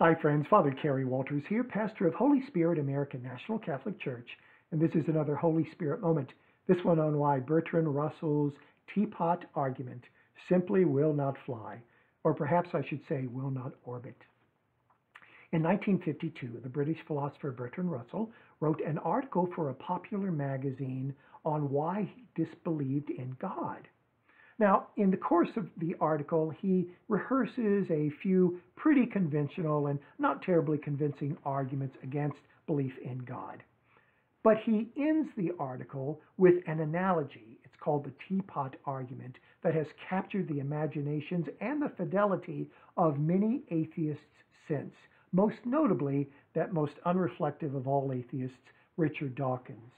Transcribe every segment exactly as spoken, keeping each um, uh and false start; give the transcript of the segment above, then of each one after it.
Hi friends, Father Kerry Walters here, pastor of Holy Spirit American National Catholic Church, and this is another Holy Spirit moment, this one on why Bertrand Russell's teapot argument simply will not fly, or perhaps I should say will not orbit. In nineteen fifty-two, the British philosopher Bertrand Russell wrote an article for a popular magazine on why he disbelieved in God. Now, in the course of the article, he rehearses a few pretty conventional and not terribly convincing arguments against belief in God. But he ends the article with an analogy. It's called the teapot argument that has captured the imaginations and the fidelity of many atheists since, most notably that most unreflective of all atheists, Richard Dawkins.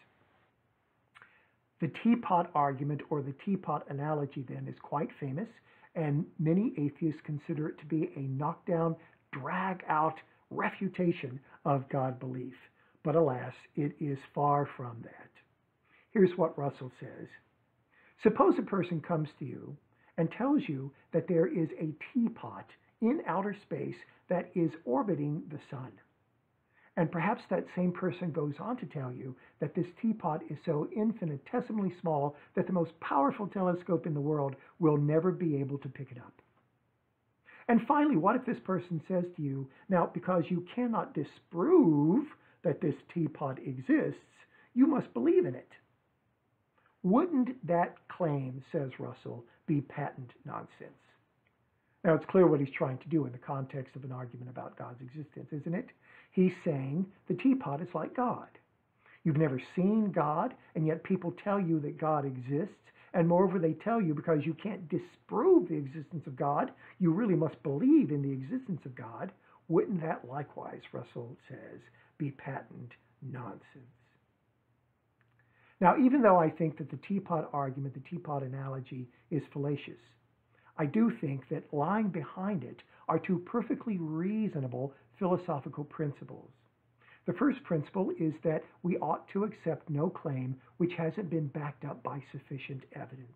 The teapot argument, or the teapot analogy, then, is quite famous, and many atheists consider it to be a knockdown, drag-out refutation of God belief. But alas, it is far from that. Here's what Russell says. Suppose a person comes to you and tells you that there is a teapot in outer space that is orbiting the sun. And perhaps that same person goes on to tell you that this teapot is so infinitesimally small that the most powerful telescope in the world will never be able to pick it up. And finally, what if this person says to you, now because you cannot disprove that this teapot exists, you must believe in it? Wouldn't that claim, says Russell, be patent nonsense? Now, it's clear what he's trying to do in the context of an argument about God's existence, isn't it? He's saying the teapot is like God. You've never seen God, and yet people tell you that God exists, and moreover they tell you because you can't disprove the existence of God, you really must believe in the existence of God. Wouldn't that likewise, Russell says, be patent nonsense? Now, even though I think that the teapot argument, the teapot analogy, is fallacious, I do think that lying behind it are two perfectly reasonable philosophical principles. The first principle is that we ought to accept no claim which hasn't been backed up by sufficient evidence.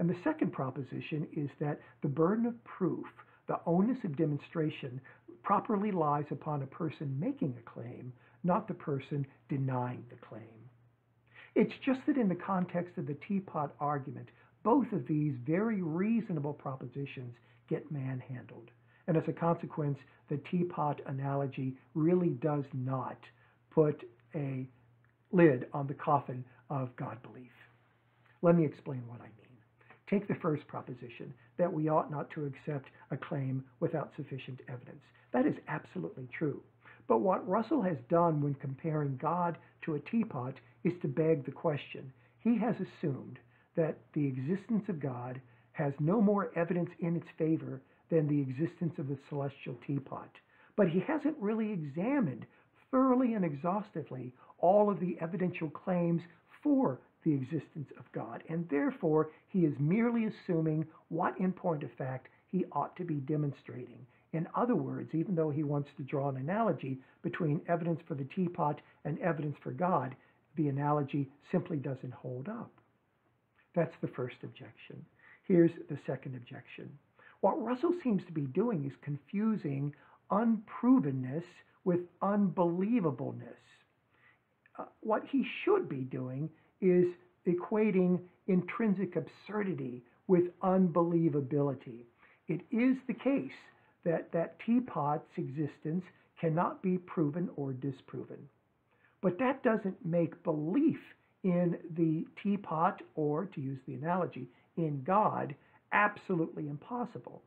And the second proposition is that the burden of proof, the onus of demonstration, properly lies upon a person making a claim, not the person denying the claim. It's just that in the context of the teapot argument, both of these very reasonable propositions get manhandled. And as a consequence, the teapot analogy really does not put a lid on the coffin of God belief. Let me explain what I mean. Take the first proposition, that we ought not to accept a claim without sufficient evidence. That is absolutely true. But what Russell has done when comparing God to a teapot is to beg the question. He has assumed that the existence of God has no more evidence in its favor than the existence of the celestial teapot. But he hasn't really examined thoroughly and exhaustively all of the evidential claims for the existence of God, and therefore he is merely assuming what in point of fact he ought to be demonstrating. In other words, even though he wants to draw an analogy between evidence for the teapot and evidence for God, the analogy simply doesn't hold up. That's the first objection. Here's the second objection. What Russell seems to be doing is confusing unprovenness with unbelievableness. Uh, what he should be doing is equating intrinsic absurdity with unbelievability. It is the case that that teapot's existence cannot be proven or disproven. But that doesn't make belief in the teapot, or to use the analogy, in God, absolutely impossible.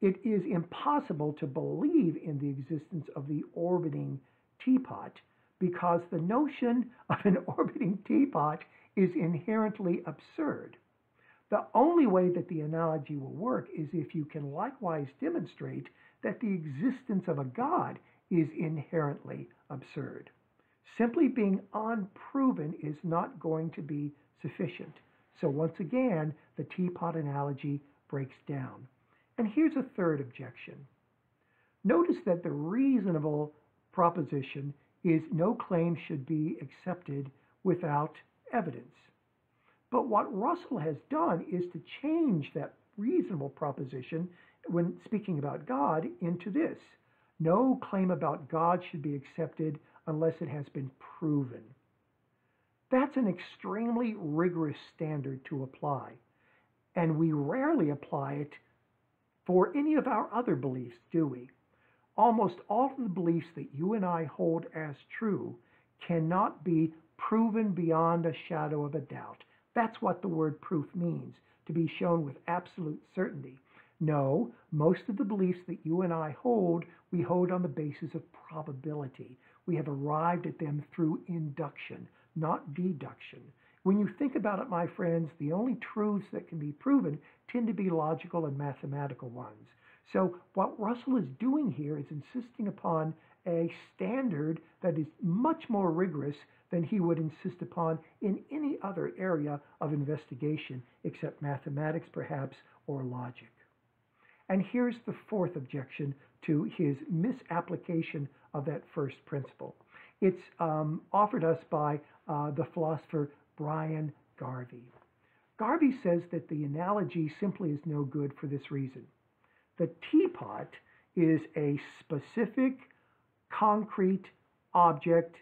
It is impossible to believe in the existence of the orbiting teapot because the notion of an orbiting teapot is inherently absurd. The only way that the analogy will work is if you can likewise demonstrate that the existence of a God is inherently absurd. Simply being unproven is not going to be sufficient. So once again, the teapot analogy breaks down. And here's a third objection. Notice that the reasonable proposition is no claim should be accepted without evidence. But what Russell has done is to change that reasonable proposition when speaking about God, into this. No claim about God should be accepted unless it has been proven. That's an extremely rigorous standard to apply, and we rarely apply it for any of our other beliefs, do we? Almost all of the beliefs that you and I hold as true cannot be proven beyond a shadow of a doubt. That's what the word proof means, to be shown with absolute certainty. No, most of the beliefs that you and I hold, we hold on the basis of probability. We have arrived at them through induction, not deduction. When you think about it, my friends, the only truths that can be proven tend to be logical and mathematical ones. So what Russell is doing here is insisting upon a standard that is much more rigorous than he would insist upon in any other area of investigation, except mathematics perhaps, or logic. And here's the fourth objection to his misapplication of that first principle. It's um, offered us by uh, the philosopher Brian Garvey. Garvey says that the analogy simply is no good for this reason. The teapot is a specific, concrete object,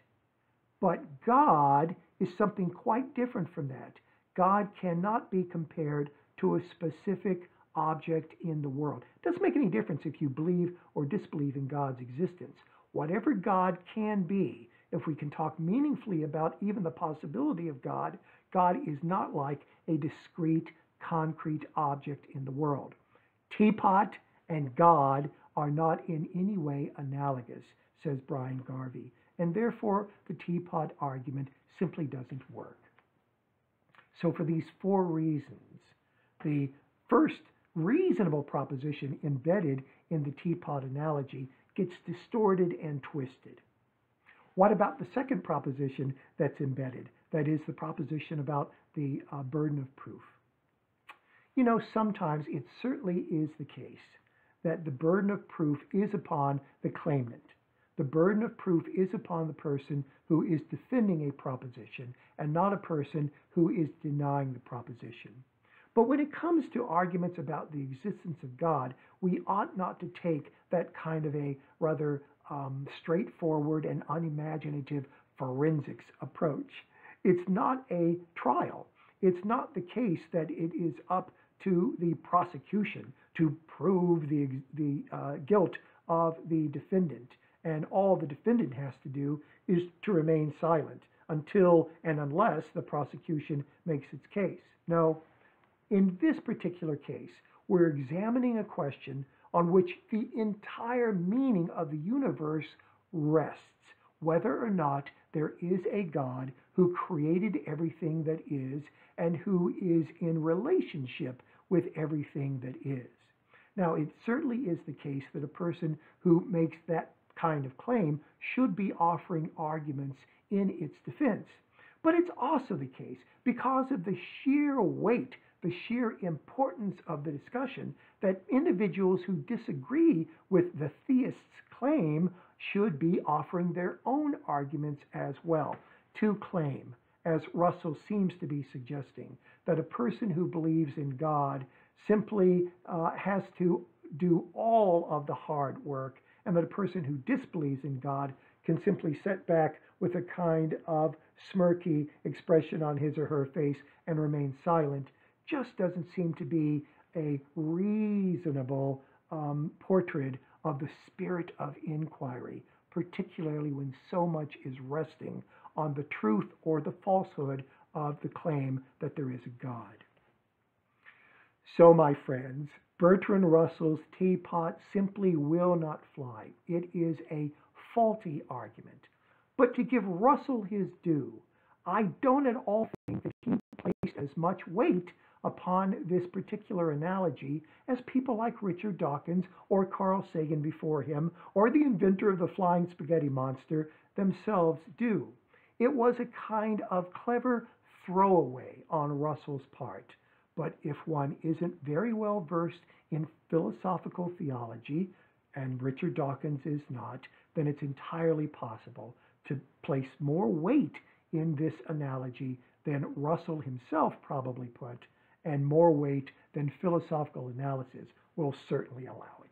but God is something quite different from that. God cannot be compared to a specific object. object in the world. It doesn't make any difference if you believe or disbelieve in God's existence. Whatever God can be, if we can talk meaningfully about even the possibility of God, God is not like a discrete, concrete object in the world. Teapot and God are not in any way analogous, says Brian Garvey, and therefore the teapot argument simply doesn't work. So for these four reasons, the first reasonable proposition embedded in the teapot analogy gets distorted and twisted. What about the second proposition that's embedded? That is the proposition about the uh, burden of proof. You know, sometimes it certainly is the case that the burden of proof is upon the claimant. The burden of proof is upon the person who is defending a proposition and not a person who is denying the proposition. But when it comes to arguments about the existence of God, we ought not to take that kind of a rather um, straightforward and unimaginative forensics approach. It's not a trial. It's not the case that it is up to the prosecution to prove the, the uh, guilt of the defendant, and all the defendant has to do is to remain silent until and unless the prosecution makes its case. No. In this particular case, we're examining a question on which the entire meaning of the universe rests, whether or not there is a God who created everything that is and who is in relationship with everything that is. Now, it certainly is the case that a person who makes that kind of claim should be offering arguments in its defense. But it's also the case, because of the sheer weight, the sheer importance of the discussion, that individuals who disagree with the theist's claim should be offering their own arguments as well. To claim, as Russell seems to be suggesting, that a person who believes in God simply uh, has to do all of the hard work, and that a person who disbelieves in God can simply sit back with a kind of smirky expression on his or her face and remain silent, just doesn't seem to be a reasonable um, portrait of the spirit of inquiry, particularly when so much is resting on the truth or the falsehood of the claim that there is a God. So, my friends, Bertrand Russell's teapot simply will not fly. It is a faulty argument. But to give Russell his due, I don't at all think that he placed as much weight upon this particular analogy as people like Richard Dawkins or Carl Sagan before him, or the inventor of the flying spaghetti monster themselves do. It was a kind of clever throwaway on Russell's part. But if one isn't very well versed in philosophical theology, and Richard Dawkins is not, then it's entirely possible to place more weight in this analogy than Russell himself probably put, and more weight than philosophical analysis will certainly allow it.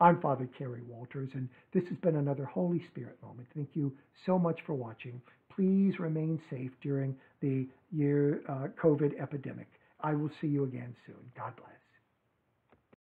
I'm Father Kerry Walters, and this has been another Holy Spirit Moment. Thank you so much for watching. Please remain safe during the year uh, COVID epidemic. I will see you again soon. God bless.